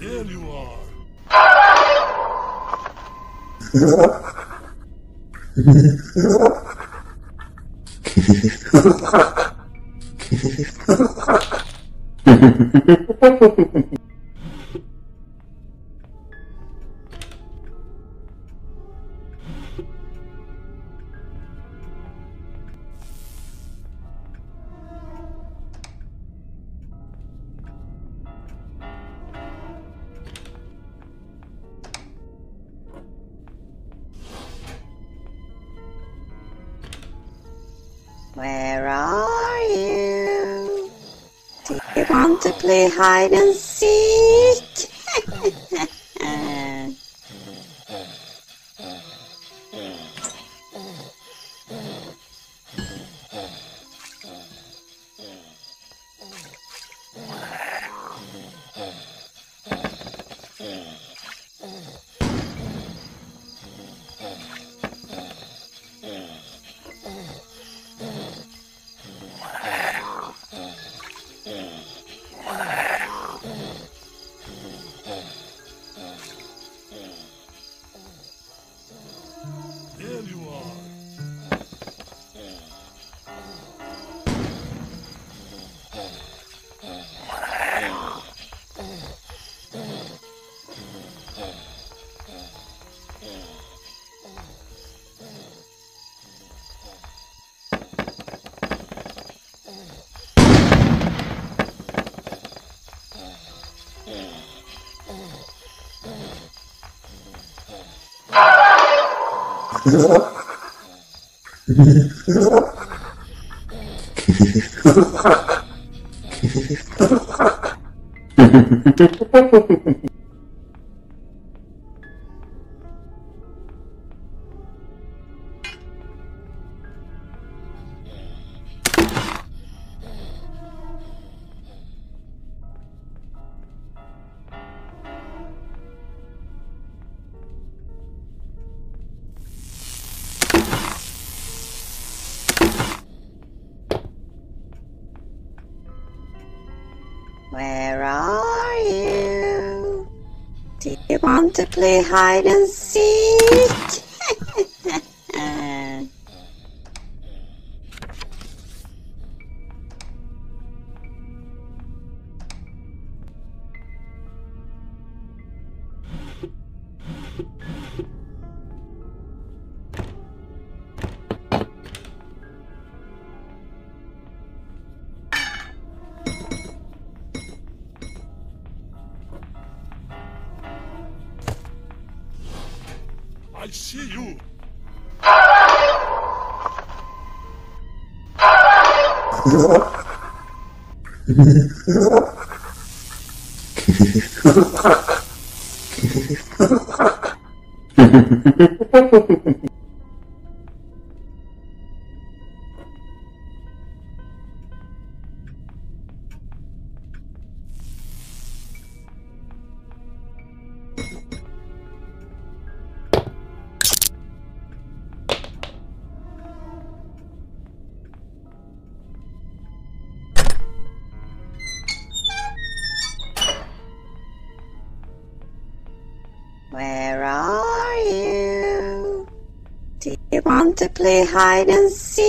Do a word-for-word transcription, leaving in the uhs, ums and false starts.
There you are. Where are you? Do you want to play hide and seek? Where are you? Do you want to play hide and seek? I see you. Where are you? Do you want to play hide and seek?